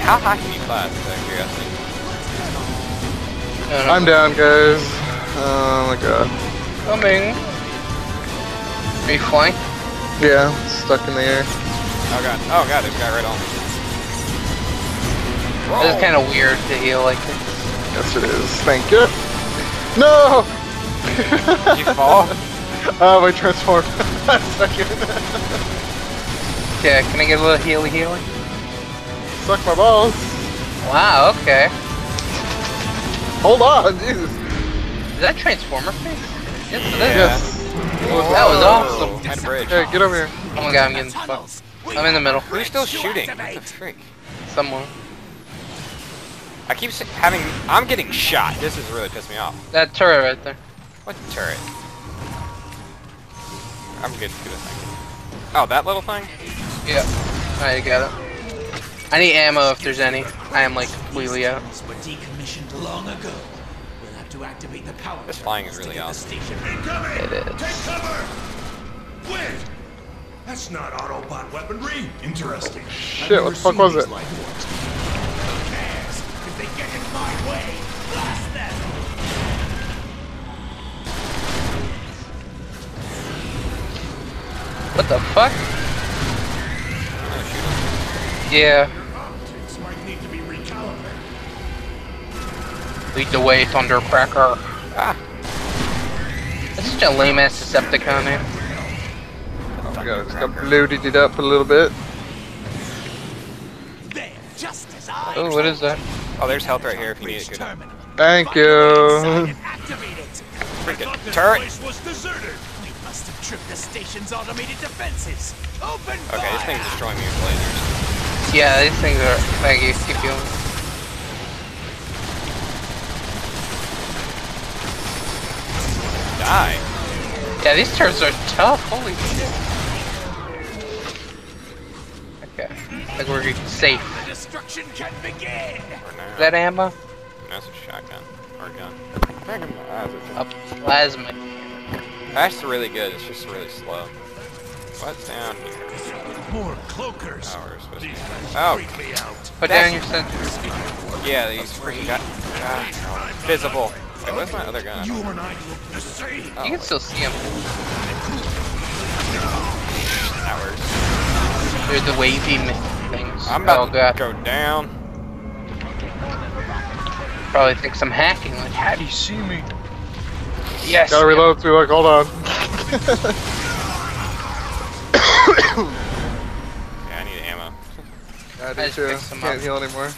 How high can you climb, out of curiosity? I'm down, guys. Oh my god. Coming. Are you flying? Yeah, stuck in the air. Oh god, there's a guy right on me. It's kind of weird to heal like this. Yes it is, thank you. No! Did you fall? Oh, I transformed. I'm stuck in it. Yeah, can I get a little healy? Suck my balls. Wow, okay. Hold on, Jesus. Is that Transformer face? Yes, it is. Yes. Whoa. That was awesome. Hey, get over here. Oh my god, I'm getting fucked. I'm in the middle. Who's still shooting? What the freak? Someone. I keep having... I'm getting shot. This is really pissed me off. That turret right there. What turret? I'm good to this thing. Oh, that little thing? Yeah. Alright, I got it. I need ammo if there's any. I am like completely out. This flying is really awesome. It is. Take cover! Wait! That's not Autobot weaponry. Interesting. Oh, shit, what the fuck was it? If they get in my way, blast them! What the fuck? Yeah. Lead the way, Thundercracker. Ah. That's such a lame ass Decepticon, man. Oh my god, I just got bloated it up a little bit. Oh, what is that? Oh, there's health right here if you need it. Thank you. Freaking turret. Must have tripped the station's automated defenses. Open fire. Okay, this thing's destroying me with lasers. Yeah, these things are. Thank you. Keep going. Die. Yeah, these turrets are tough. Holy shit. Okay, I think we're safe. The destruction can begin. Is that ammo? That's a shotgun or a gun. A plasma. That's really good, it's just really slow. What's down here? More cloakers. Oh. Put down your sensors. Yeah, these freaking guys. Visible. Wait, where's my other gun? You can still see him. Hours. They're the wavy things. I'm about to go down. Probably think some hacking, like, how do you see me? Yes. Gotta reload through, like, hold on. Yeah, I need ammo. I do too. Can't heal anymore.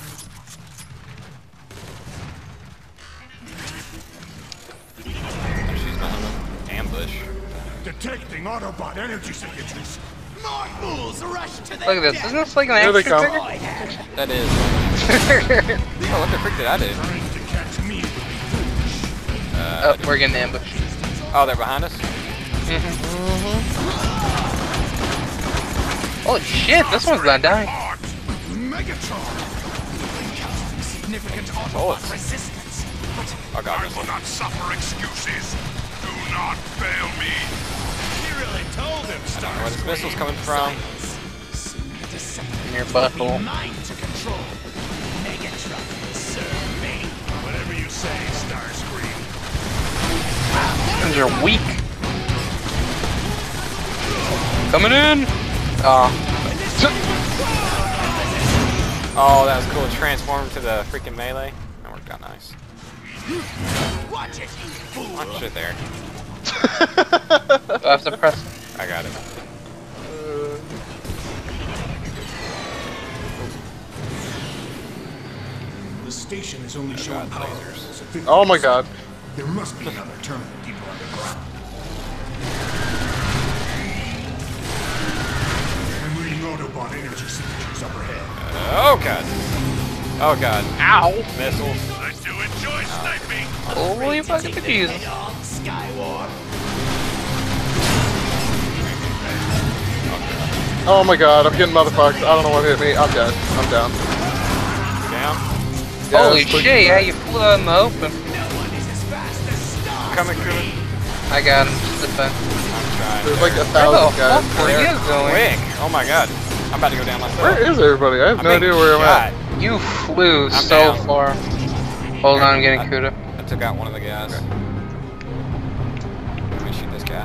She's not on ambush. Detecting Autobot energy signatures. Look at this. Isn't this like an action figure? That is. Oh, what the frick did I do? Oh, we're getting ambushed. Oh, they're behind us? Mm-hmm. Oh shit, this one's not dying. Megatron. Significant Autobot resistance. I will not suffer excuses. Do not fail me. He really told him. I don't know where this missile's coming from. In your buckle. Mine to control. Megatron, serve me. Whatever you say, Starscream. These are weak. Coming in. Oh, that was cool. Transform to the freaking melee. That worked out nice. Watch it there. I have to press. I got it. The station is only showing lasers. Oh my god. There must be another terminal deeper underground. I'm reading Autobot energy signatures up ahead. Oh god. Oh god. Ow! Missiles. I do enjoy sniping! Holy fucking Jesus. Oh my god, I'm getting motherfucked. I don't know what hit me. I'm dead. I'm down. Down? Yeah, holy shit, yeah, you flew out in the open. coming through it. I got him. Just defend. There's like 1,000 guys. Where he is going? Oh my god. I'm about to go down myself. Where is everybody? I have no idea where I'm at. You flew so far. Hold on, I'm getting CUDA. I took out one of the guys. Okay. Let me shoot this guy.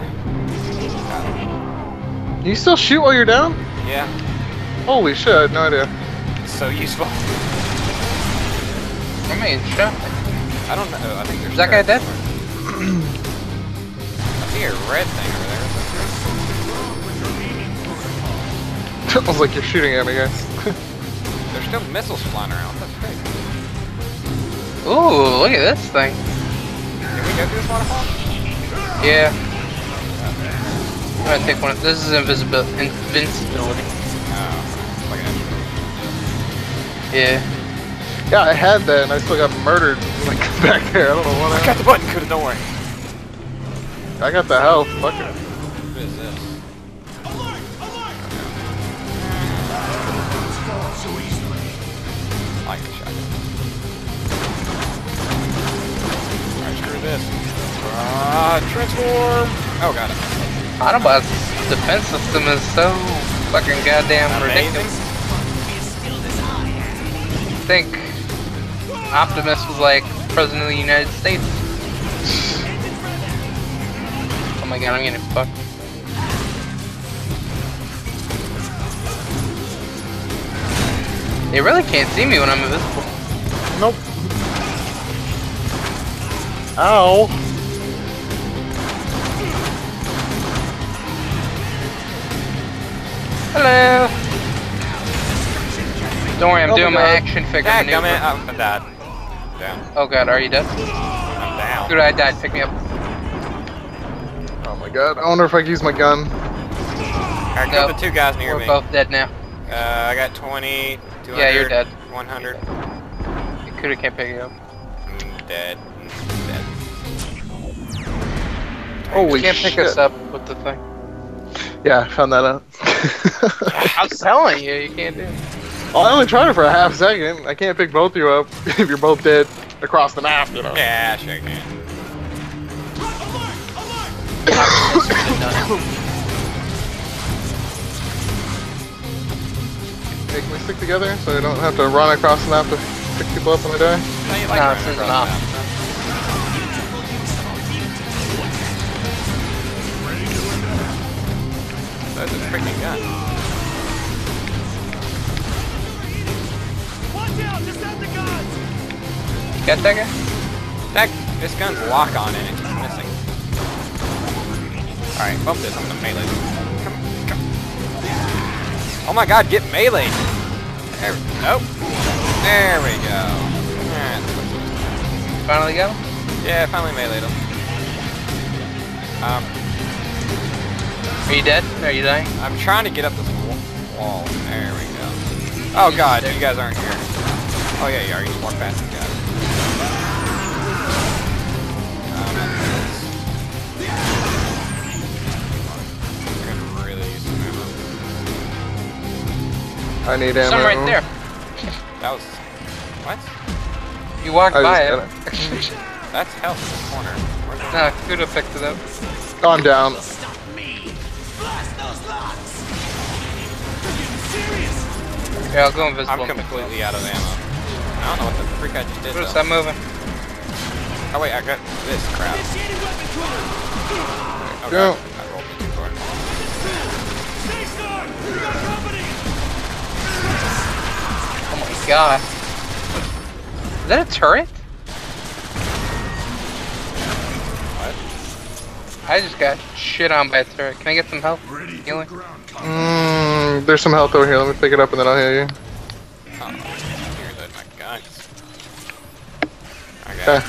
Can you still shoot while you're down? Yeah. Holy shit, I had no idea. It's so useful. I mean, shot. I don't know. I think there's. Is that guy dead? I see a red thing over there. It was like you're shooting at me, guys. There's still missiles flying around. That's crazy. Ooh, look at this thing. Can we go through this waterfall? Yeah. Okay. I'm gonna take one of this. Is invincibility. Oh, like an yeah. Yeah, I had that and I still got murdered like back there. I don't know what I got the button, could've, don't worry. I got the health, fuck it. What is this? Alert! Alert! So easily. I can shot it. Alright, screw this. Transform! Oh, got it. Autobot's defense system is so fucking goddamn ridiculous. I think Optimus was like President of the United States. Oh my god, I'm getting fucked. They really can't see me when I'm invisible. Nope. Ow! Hello! Don't worry, I'm doing my action figure maneuver. I'm dead. Down. Oh god, are you dead? I'm down. Dude, I died. Pick me up. Oh my god, I wonder if I can use my gun. Alright, no, got the two guys near me. We're both dead now. I got 20, 200, yeah, you're dead. 100. You coulda can't pick it up. I'm dead. I'm dead. Holy shit. You can't pick us up with the thing. Yeah, I found that out. I'm telling you, you can't do it. Well, I only tried it for a half second. I can't pick both of you up if you're both dead across the map, you know. Yeah, sure can. Hey, can we stick together so I don't have to run across the map to pick people up when I die? No, it's enough. That's a freaking gun. Watch out, Decepticons! Got that guy? This gun's lock on it, it's missing. Alright, bump this, I'm gonna melee. Come on, come on. Oh my god, get melee! There we go. Nope. There we go. Alright. Finally got him? Yeah, finally meleeed him. Are you dead? Are you dying? I'm trying to get up this wall. There we go. Oh god, you guys aren't here. Oh yeah, you are. You just walk past these guys. I really use some ammo. I need ammo. Some right there. That was... What? You walked by it. That's health in the corner. Nah, CUDA picked it up. Oh, I'm down. Yeah, I'll go invisible. I'm completely out of ammo. I don't know what the freak I just did. Bruce, I'm moving. Oh wait, I got this crap. Okay, go. I rolled it too far. Oh my god. Is that a turret? What? I just got shit on by a turret. Can I get some help? Healing? There's some health over here. Let me pick it up and then I'll heal you. Oh, I can't reload my guns. Okay.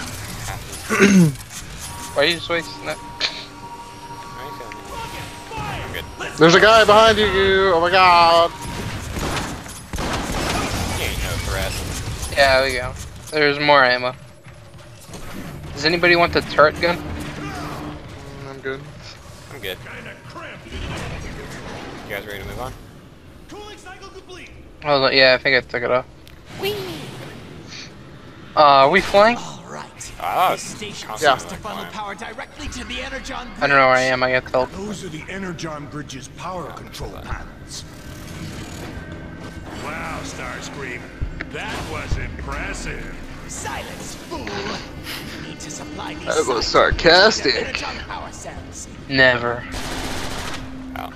Why are you just wasting it? I'm good. There's a guy behind you. Oh my god. You ain't no threat. Yeah, there we go. There's more ammo. Does anybody want the turret gun? I'm good. I'm good. You guys ready to move on? Cooling cycle complete. Oh yeah, I think I took it off. Wee. Are we flying? All right. I don't know where I am. I got help. Those are the energon bridge's power control panels. Wow, Starscream, that was impressive. Silence, fool. You need to supply these. That was sarcastic. Never. Oh.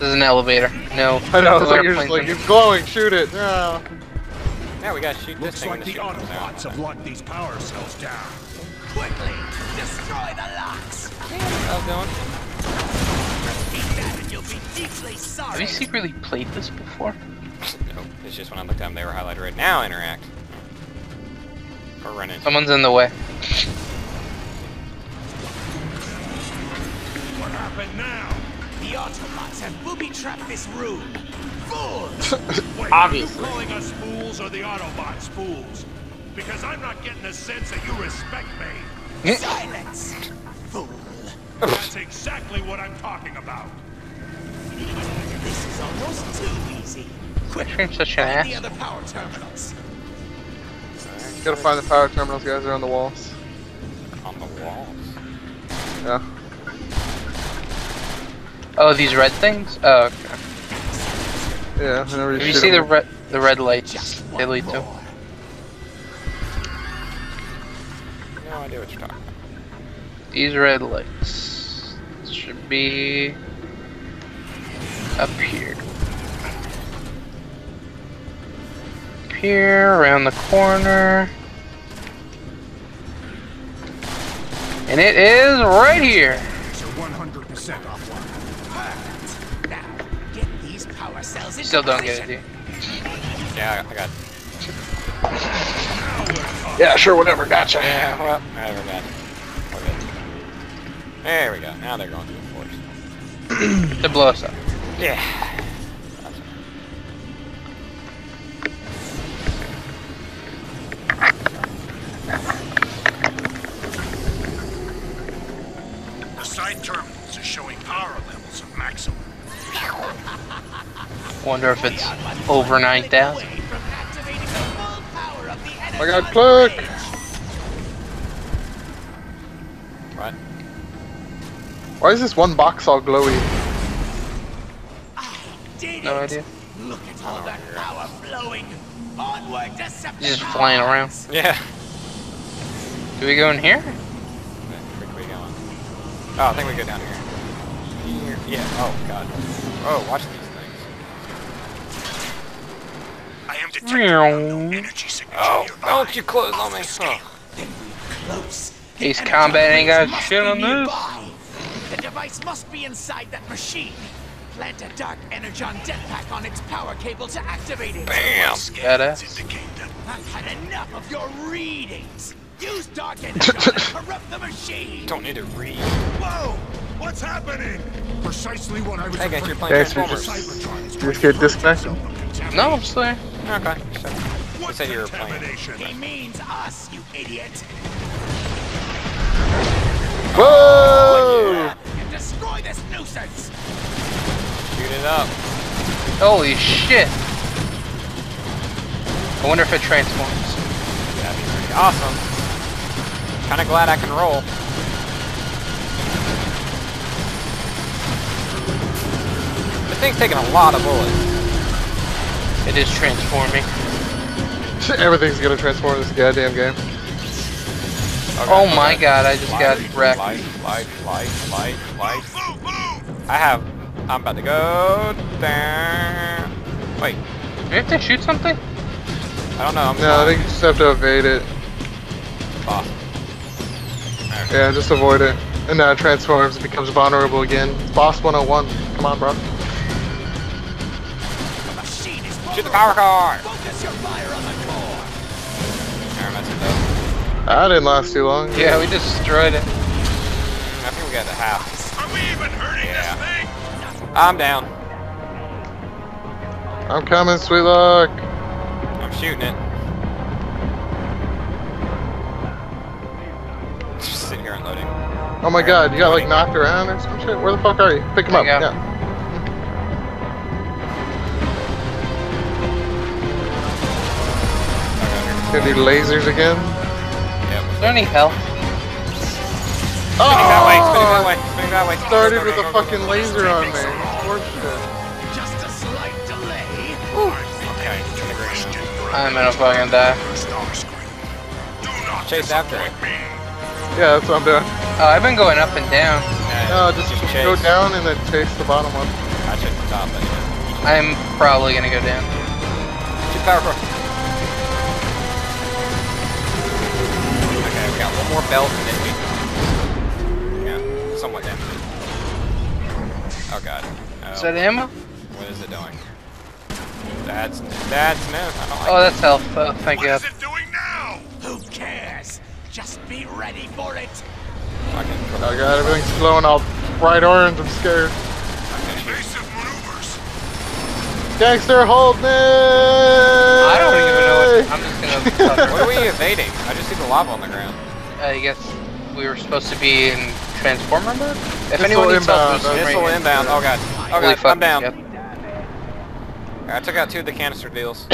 There's an elevator. No. I know. It's like you're just like, it's glowing. Shoot it. No. Yeah, we gotta shoot this thing. Looks like the Autobots have locked these power cells down. Quickly, destroy the locks. Have you secretly played this before? No, it's just when I looked up, they were highlighted right now. Interact. Or run in. Someone's in the way. What happened now? The Autobots have booby-trapped this room. Fools! Wait, obviously. Are you calling us fools or the Autobots fools? Because I'm not getting the sense that you respect me. Silence! Fool! That's exactly what I'm talking about. This is almost too easy. Quick, such an ass. The other power terminals. Right, gotta find the power terminals, guys. They're on the walls. On the walls? Yeah. Oh, these red things? Oh, okay. Yeah, whenever you see the red lights, they lead to. No idea what you're talking about. These red lights should be up here. Up here, around the corner. And it is right here! So 100% off. Still don't get it, dude. Yeah, I got it. Yeah, sure, whatever, gotcha. Yeah, well, whatever, gotcha. There we go, now they're going through the force. To blow us up. Yeah. The side terminals are showing power levels of maximum. Wonder if it's over 9,000. I got Clark! What? Why is this one box all glowy? No idea. Look at all that power flowing. Onward, Decepticon. Just flying around. Yeah. Do we go in here? Where are we going? Oh, I think we go down here. Here. Yeah. Oh god. Oh, watch these. I am detecting no energy signature. Oh, don't you close on me. Close. He's combating guys. Shit on this. The device must be inside that machine. Plant a dark energon jetpack on its power cable to activate it. Bam! Got it. I've had enough of your readings. Use dark energon to corrupt the machine. Don't need to read. Whoa! What's happening? Precisely what I was afraid of. Just get disconnected. No, I'm still here. Okay. You said you were playing. He means us, you idiot. Whoa! And destroy this nuisance. Shoot it up. Holy shit! I wonder if it transforms. Yeah, that'd be pretty awesome. Kind of glad I can roll. This thing's taking a lot of bullets. It is transforming. Everything's gonna transform this goddamn game. Okay, oh my god, I just got wrecked. Light. I'm about to go down. Wait. Do you have to shoot something? I don't know. I think you just have to evade it. Awesome. Yeah, just avoid it. And now it transforms and becomes vulnerable again. Boss 101. Come on, bro. Shoot the power car! Focus your fire on the core. That didn't last too long. Yeah, we destroyed it. I think we got the house. Are we even hurting this thing? I'm down. I'm coming, sweet luck. I'm shooting it. It's just sitting here unloading. Oh my god, you got like knocked around or some shit? Where the fuck are you? Pick him up. Yeah. Gonna do lasers again? Yep. there any health? Oh! Spinning that way, spinning that way, spinning that way. Started with a fucking laser on me. Horseshit. Just a slight delay. Okay, I'm gonna fucking die. Chase after it. Yeah, that's what I'm doing. Oh, I've been going up and down. No, just go down and then chase the bottom one. I check the top anyway. I'm probably gonna go down. Too powerful. Okay, we got one more belt and then we... Yeah, somewhat damage. Oh god. Oh. Is that ammo? What is it doing? That's new. I don't like oh, that's health. Oh, thank God. What is it doing now? Who cares? Just be ready for it. Oh god, everything's glowing all bright orange, I'm scared. Gangster hold me! I don't even know what I'm just gonna what are we evading? I just see the lava on the ground. I guess we were supposed to be in transformer mode? If anyone needs help, missile inbound. Oh god. Oh god, I'm down. Yep. I took out two of the canister deals.